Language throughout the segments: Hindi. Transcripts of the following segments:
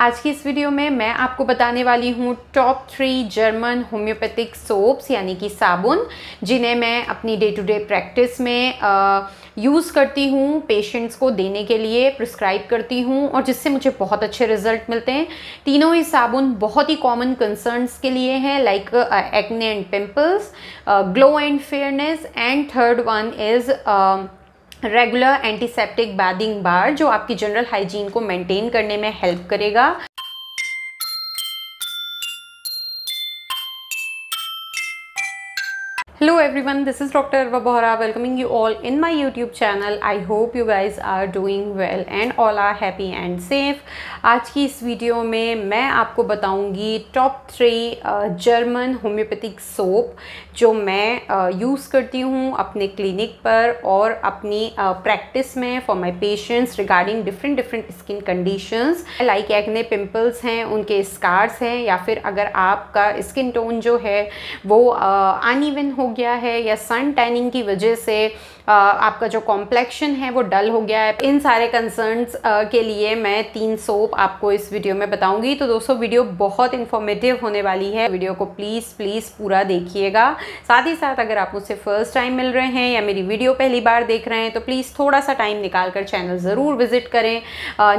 आज की इस वीडियो में मैं आपको बताने वाली हूँ टॉप 3 जर्मन होम्योपैथिक सोप्स यानी कि साबुन, जिन्हें मैं अपनी डे टू डे प्रैक्टिस में यूज़ करती हूँ, पेशेंट्स को देने के लिए प्रिस्क्राइब करती हूँ और जिससे मुझे बहुत अच्छे रिजल्ट मिलते हैं। तीनों ही साबुन बहुत ही कॉमन कंसर्न्स के लिए हैं, like acne and pimples, glow and fairness and third one is regular antiseptic bathing bar, जो आपकी जनरल हाइजीन को मेंटेन करने में हेल्प करेगा। Hello everyone, this is Doctor Arva Bohra welcoming you all in my YouTube channel. I hope you guys are doing well and all are happy and safe. आज की इस वीडियो में मैं आपको बताऊंगी टॉप 3 जर्मन होम्योपैथिक सोप जो मैं यूज़ करती हूँ अपने क्लिनिक पर और अपनी प्रैक्टिस में for my patients regarding different skin conditions like acne, pimples हैं, उनके स्कार्स हैं, या फिर अगर आपका स्किन टोन जो है वो अनइवन हो गया है या सन टैनिंग की वजह से आपका जो कॉम्प्लेक्शन है वो डल हो गया है। इन सारे कंसर्न्स के लिए मैं 3 सोप आपको इस वीडियो में बताऊंगी। तो दोस्तों वीडियो बहुत इन्फॉर्मेटिव होने वाली है, वीडियो को प्लीज़ पूरा देखिएगा। साथ ही साथ अगर आप मुझसे फर्स्ट टाइम मिल रहे हैं या मेरी वीडियो पहली बार देख रहे हैं तो प्लीज़ थोड़ा सा टाइम निकाल कर चैनल ज़रूर विजिट करें।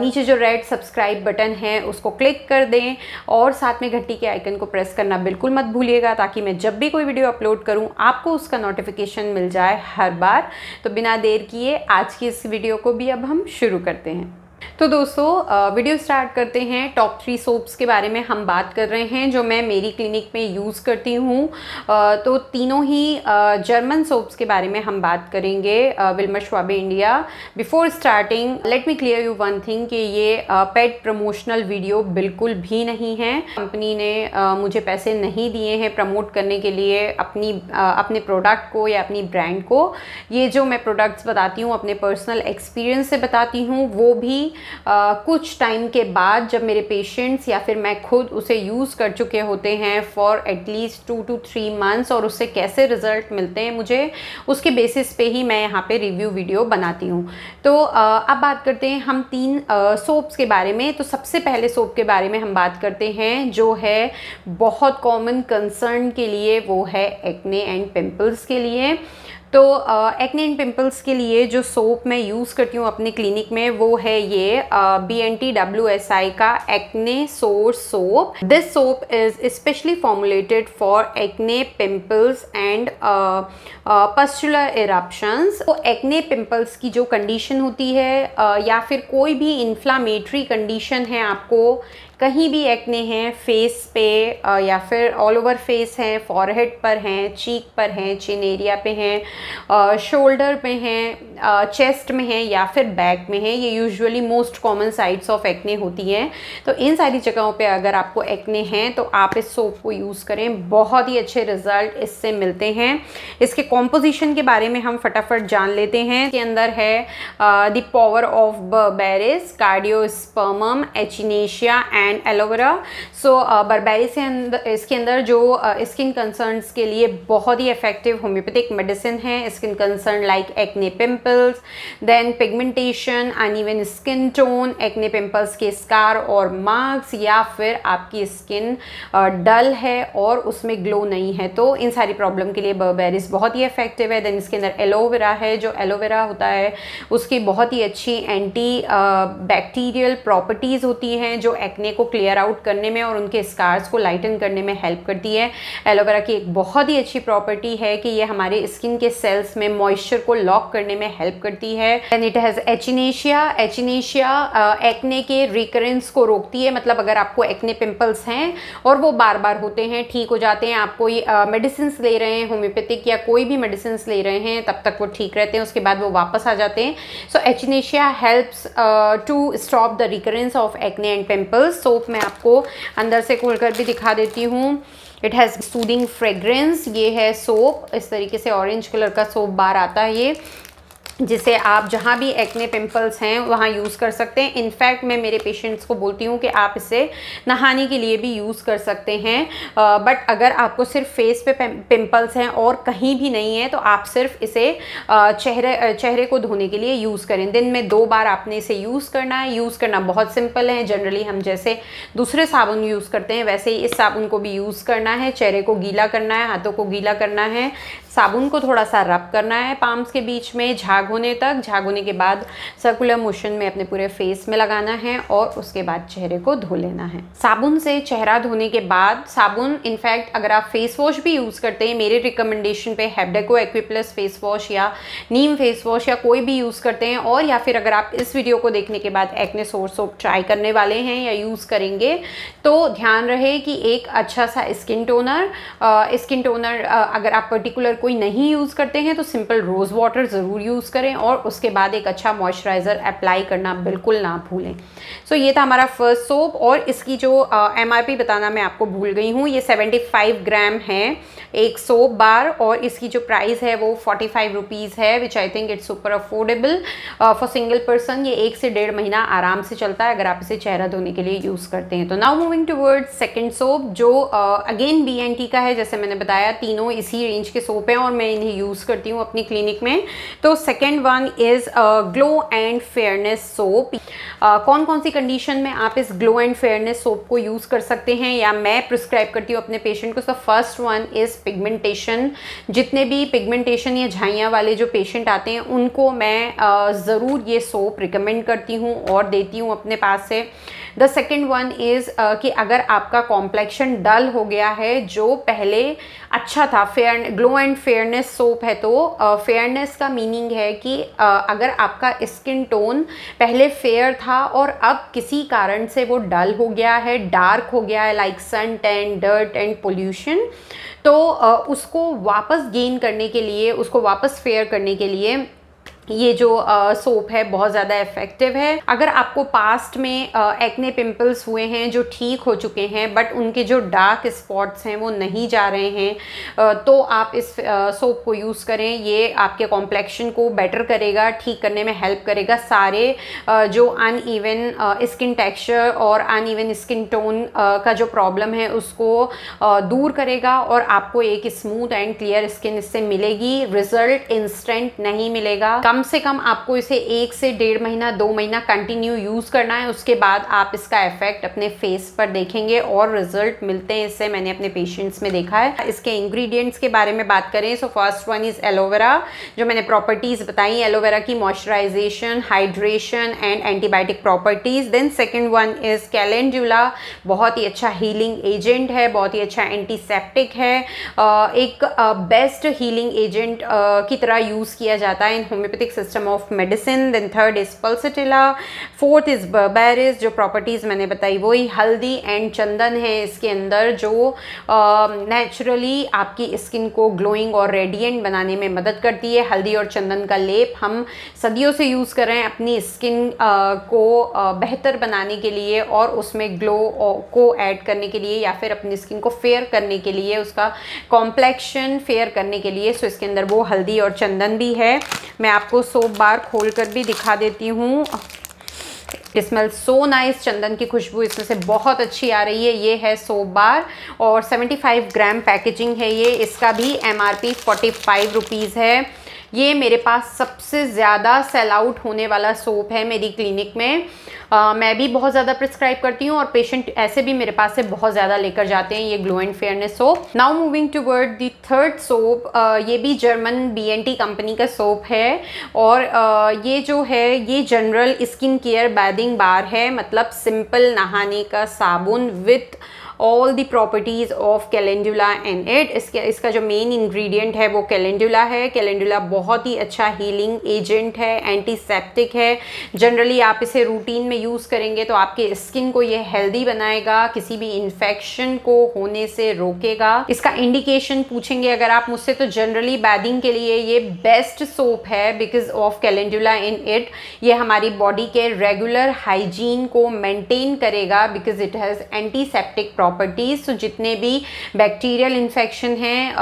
नीचे जो रेड सब्सक्राइब बटन है उसको क्लिक कर दें और साथ में घंटी के आइकन को प्रेस करना बिल्कुल मत भूलिएगा, ताकि मैं जब भी कोई वीडियो अपलोड करूँ आपको उसका नोटिफिकेशन मिल जाए हर बार। तो बिना देर किए आज की इस वीडियो को भी अब हम शुरू करते हैं। तो दोस्तों वीडियो स्टार्ट करते हैं। टॉप 3 सोप्स के बारे में हम बात कर रहे हैं जो मैं मेरी क्लिनिक में यूज़ करती हूँ। तो तीनों ही जर्मन सोप्स के बारे में हम बात करेंगे, Willmar Schwabe India. Before starting let me clear you one thing कि ये पेड प्रमोशनल वीडियो बिल्कुल भी नहीं है। कंपनी ने मुझे पैसे नहीं दिए हैं प्रमोट करने के लिए अपने प्रोडक्ट को या अपनी ब्रांड को। ये जो मैं प्रोडक्ट्स बताती हूँ अपने पर्सनल एक्सपीरियंस से बताती हूँ, वो भी कुछ टाइम के बाद जब मेरे पेशेंट्स या फिर मैं खुद उसे यूज़ कर चुके होते हैं फॉर एटलीस्ट 2 to 3 मंथ्स और उससे कैसे रिज़ल्ट मिलते हैं मुझे, उसके बेसिस पे ही मैं यहाँ पे रिव्यू वीडियो बनाती हूँ। तो अब बात करते हैं हम 3 सोप्स के बारे में। तो सबसे पहले सोप के बारे में हम बात करते हैं जो है बहुत कॉमन कंसर्न के लिए, वो है एक्ने एंड पिम्पल्स के लिए। तो एक्ने एंड पिम्पल्स के लिए जो सोप मैं यूज़ करती हूँ अपने क्लिनिक में वो है ये BNT का acne source soap. This soap is specially formulated for acne, pimples and pustular eruptions. तो एक्ने पिम्पल्स की जो कंडीशन होती है या फिर कोई भी इन्फ्लामेटरी कंडीशन है, आपको कहीं भी एक्ने हैं, फेस पे या फिर ऑल ओवर फेस हैं, फॉरहेड पर हैं, चीक पर हैं, चिन एरिया पे हैं, शोल्डर पे हैं, चेस्ट में हैं या फिर बैक में हैं, ये usually most common sites of acne होती हैं। तो इन सारी जगहों पे अगर आपको एक्ने हैं तो आप इस सोप को यूज़ करें, बहुत ही अच्छे रिज़ल्ट इससे मिलते हैं। इसके कॉम्पोजिशन के बारे में हम फटाफट जान लेते हैं। इसके अंदर है the power of berberis, cardiospermum, echinacea and aloe vera. So berberis इसके अंदर जो स्किन कंसर्न्स के लिए बहुत ही इफेक्टिव होम्योपैथिक मेडिसिन है। Skin concern like acne, pimples, then pigmentation, uneven skin tone, acne pimples के स्कार और मार्क्स, या फिर आपकी स्किन डल है और उसमें ग्लो नहीं है, तो इन सारी प्रॉब्लम के लिए बर्बेरिस बहुत ही इफेक्टिव है। देन इसके अंदर एलोवेरा है, जो एलोवेरा होता है उसकी बहुत ही अच्छी एंटी बैक्टीरियल प्रॉपर्टीज़ होती हैं जो एक्ने को क्लियर आउट करने में और उनके स्कार्स को लाइटन करने में हेल्प करती है। एलोवेरा की एक बहुत ही अच्छी प्रॉपर्टी है कि ये हमारे स्किन के सेल्स में मॉइस्चर को लॉक करने में हेल्प करती है। And it has echinacea. Echinacea acne के रिकरेंस को रोकती है, मतलब अगर आपको एक्ने पिम्पल्स हैं और वो बार बार होते हैं, ठीक हो जाते हैं, आप कोई मेडिसिन ले रहे हैं होम्योपैथिक या कोई भी मेडिसिन ले रहे हैं, तब तक वो ठीक रहते हैं, उसके बाद वो वापस आ जाते हैं। So echinacea helps to stop the recurrence of acne and pimples. Soap मैं आपको अंदर से खोलकर भी दिखा देती हूँ। It has soothing fragrance. ये है सोप, इस तरीके से ऑरेंज कलर का सोप बार आता है ये। जिसे आप जहाँ भी एक्ने पिंपल्स हैं वहाँ यूज़ कर सकते हैं। इनफैक्ट मैं मेरे पेशेंट्स को बोलती हूँ कि आप इसे नहाने के लिए भी यूज़ कर सकते हैं। बट अगर आपको सिर्फ फेस पे पिंपल्स हैं और कहीं भी नहीं है तो आप सिर्फ इसे चेहरे को धोने के लिए यूज़ करें। दिन में 2 बार आपने इसे यूज़ करना है। यूज़ करना बहुत सिंपल है। जनरली हम जैसे दूसरे साबुन यूज़ करते हैं वैसे ही इस साबुन को भी यूज़ करना है। चेहरे को गीला करना है, हाथों को गीला करना है, साबुन को थोड़ा सा रब करना है पाम्स के बीच में झाग होने तक। झाग होने के बाद सर्कुलर मोशन में अपने पूरे फेस में लगाना है और उसके बाद चेहरे को धो लेना है। साबुन से चेहरा धोने के बाद साबुन, इनफैक्ट अगर आप फेस वॉश भी यूज़ करते हैं, मेरे रिकमेंडेशन पे हैबडेको एक्विप्लस फेस वॉश या नीम फेस वॉश या कोई भी यूज़ करते हैं, और या फिर अगर आप इस वीडियो को देखने के बाद एक्ने सोर सोप ट्राई करने वाले हैं या यूज़ करेंगे तो ध्यान रहे कि एक अच्छा सा स्किन टोनर अगर आप पर्टिकुलर कोई नहीं यूज़ करते हैं तो सिंपल रोज़ वाटर ज़रूर यूज़ करें और उसके बाद एक अच्छा मॉइस्चराइज़र अप्लाई करना बिल्कुल ना भूलें। सो ये था हमारा फर्स्ट सोप और इसकी जो MRP बताना मैं आपको भूल गई हूँ। ये 75 ग्राम है एक सोप बार और इसकी जो प्राइस है वो 45 रुपीज़ है, which I think it's super affordable for single person. ये 1 से 1.5 महीना आराम से चलता है अगर आप इसे चेहरा धोने के लिए यूज़ करते हैं। तो now moving towards second soap जो अगेन BNT का है। जैसे मैंने बताया तीनों इसी रेंज के सोप हैं और मैं इन्हें यूज़ करती हूँ अपनी क्लिनिक में। तो second one is glow and fairness soap. कौन कौन सी कंडीशन में आप इस ग्लो एंड फेयरनेस सोप को यूज़ कर सकते हैं या मैं प्रिस्क्राइब करती हूँ अपने पेशेंट को। So first one is pigmentation. जितने भी पिगमेंटेशन या झाइयाँ वाले जो पेशेंट आते हैं उनको मैं ज़रूर ये सोप रिकमेंड करती हूँ और देती हूँ अपने पास से। द सेकेंड वन इज़ कि अगर आपका कॉम्प्लेक्शन डल हो गया है जो पहले अच्छा था, fair glow and fairness soap है तो फेयरनेस का मीनिंग है कि अगर आपका स्किन टोन पहले फेयर था और अब किसी कारण से वो डल हो गया है, डार्क हो गया है, like sun tan, dirt and pollution, तो उसको वापस गेन करने के लिए, उसको वापस फेयर करने के लिए ये जो सोप है बहुत ज़्यादा इफ़ेक्टिव है। अगर आपको पास्ट में एक्ने पिंपल्स हुए हैं जो ठीक हो चुके हैं बट उनके जो डार्क स्पॉट्स हैं वो नहीं जा रहे हैं तो आप इस सोप को यूज़ करें। ये आपके कॉम्प्लेक्शन को बेटर करेगा, ठीक करने में हेल्प करेगा। सारे जो अनइवन स्किन टेक्सचर और अनइवन स्किन टोन का जो प्रॉब्लम है उसको दूर करेगा और आपको एक स्मूथ एंड क्लियर स्किन इससे मिलेगी। रिज़ल्ट इंस्टेंट नहीं मिलेगा, कम से कम आपको इसे 1 से 1.5 महीना 2 महीना कंटिन्यू यूज़ करना है। उसके बाद आप इसका इफेक्ट अपने फेस पर देखेंगे और रिजल्ट मिलते हैं। इससे मैंने अपने पेशेंट्स में देखा है। इसके इंग्रेडिएंट्स के बारे में बात करें so first one is aloe vera. जो मैंने प्रॉपर्टीज़ बताई एलोवेरा की, moisturisation, hydration and antibiotic properties. Then second one is calendula, बहुत ही अच्छा हीलिंग एजेंट है, बहुत ही अच्छा एंटीसेप्टिक है, एक बेस्ट हीलिंग एजेंट की तरह यूज़ किया जाता है in homeopathic system of medicine. Then third is pulsatilla. Fourth is berberis, जो प्रॉपर्टीज़ मैंने बताई वही। हल्दी एंड चंदन है इसके अंदर जो नेचुरली आपकी स्किन को ग्लोइंग और रेडिएंट बनाने में मदद करती है। हल्दी और चंदन का लेप हम सदियों से यूज़ कर रहे हैं अपनी स्किन को बेहतर बनाने के लिए और उसमें ग्लो को ऐड करने के लिए या फिर अपनी स्किन को फेयर करने के लिए, उसका कॉम्प्लेक्शन फेयर करने के लिए। सो इसके अंदर वो हल्दी और चंदन भी है। मैं आपको सोप बार खोल कर भी दिखा देती हूँ। इट स्मेल्स सो नाइस, चंदन की खुशबू इसमें से बहुत अच्छी आ रही है। ये है सोप बार और 75 ग्राम पैकेजिंग है ये। इसका भी MRP 45 रुपीज़ है। ये मेरे पास सबसे ज़्यादा सेल आउट होने वाला सोप है मेरी क्लिनिक में। मैं भी बहुत ज़्यादा प्रिस्क्राइब करती हूँ और पेशेंट ऐसे भी मेरे पास से बहुत ज़्यादा लेकर जाते हैं ये glow and fairness soap. Now moving toward the third soap. ये भी जर्मन BNT कंपनी का सोप है और ये जो है ये general skin care bathing bar है, मतलब सिंपल नहाने का साबुन with all the properties of calendula and it. इसका जो मेन इंग्रेडिएंट है वो कैलेंडुला है। कैलेंडुला बहुत ही अच्छा हीलिंग एजेंट है, एंटीसेप्टिक है। जनरली आप इसे रूटीन में यूज़ करेंगे तो आपके स्किन को ये हेल्दी बनाएगा, किसी भी इन्फेक्शन को होने से रोकेगा। इसका इंडिकेशन पूछेंगे अगर आप मुझसे तो जनरली बैदिंग के लिए ये बेस्ट सोप है because of calendula in it. ये हमारी बॉडी के रेगुलर हाइजीन को मेंटेन करेगा because it has antiseptic properties. तो जितने भी बैक्टीरियल इन्फेक्शन हैं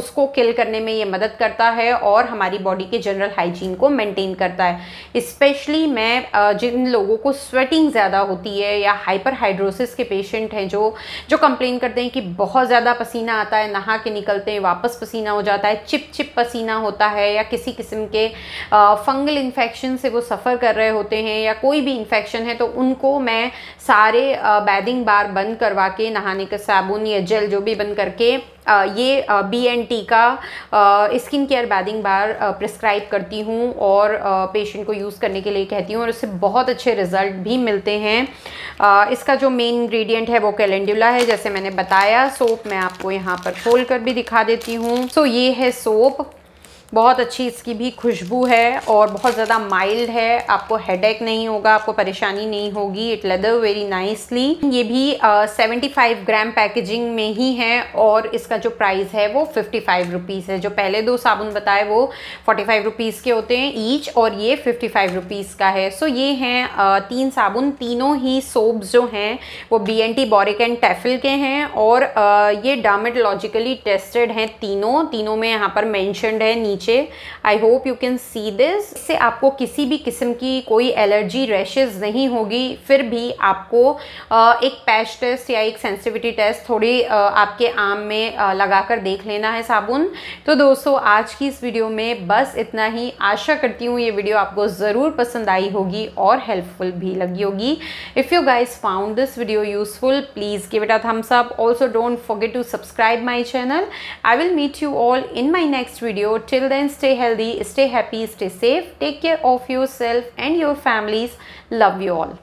उसको किल करने में ये मदद करता है और हमारी बॉडी के जनरल हाइजीन को मेंटेन करता है। स्पेशली मैं जिन लोगों को स्वेटिंग ज़्यादा होती है या हाइपर हाइड्रोसिस के पेशेंट हैं जो कंप्लेन करते हैं कि बहुत ज़्यादा पसीना आता है, नहा के निकलते हैं वापस पसीना हो जाता है, चिप चिप पसीना होता है या किसी किस्म के फंगल इन्फेक्शन से वो सफ़र कर रहे होते हैं या कोई भी इन्फेक्शन है, तो उनको मैं सारे बैदिंग बार बंद करवा के नहाने का साबुन या जेल जो भी बंद करके ये BNT का skin care bathing bar prescribe करती हूँ और पेशेंट को यूज़ करने के लिए कहती हूँ और उससे बहुत अच्छे रिज़ल्ट भी मिलते हैं। इसका जो मेन इंग्रेडिएंट है वो कैलेंडुला है जैसे मैंने बताया। सोप मैं आपको यहाँ पर खोल कर भी दिखा देती हूँ। सो ये है सोप, बहुत अच्छी इसकी भी खुशबू है और बहुत ज़्यादा माइल्ड है, आपको हेडेक नहीं होगा, आपको परेशानी नहीं होगी। It lather very nicely. ये भी 75 ग्राम पैकेजिंग में ही है और इसका जो प्राइस है वो 55 रुपीज़ है। जो पहले दो साबुन बताए वो 45 रुपीज़ के होते हैं ईच और ये 55 रुपीज़ का है। सो ये हैं तीन साबुन, तीनों ही सोप्स जो हैं वो BNT, बोरिक एंड टैफिल के हैं और ये डर्मेटोलॉजिकली टेस्टेड हैं तीनों में यहाँ पर मैंशनड है नीचे। I hope you can see this. इससे आपको किसी भी किस्म की कोई एलर्जी रैशेज नहीं होगी। फिर भी आपको एक पैच टेस्ट या एक सेंसिटिविटी टेस्ट थोड़ी आपके आम में लगा कर देख लेना है साबुन। तो दोस्तों आज की इस वीडियो में बस इतना ही। आशा करती हूँ ये वीडियो आपको ज़रूर पसंद आई होगी और हेल्पफुल भी लगी होगी। If you guys found this video useful please give it a thumbs up. Also don't forget to subscribe my channel. I will meet you all in my next video. Till then, stay healthy, stay happy, stay safe, take care of yourself and your families. Love you all.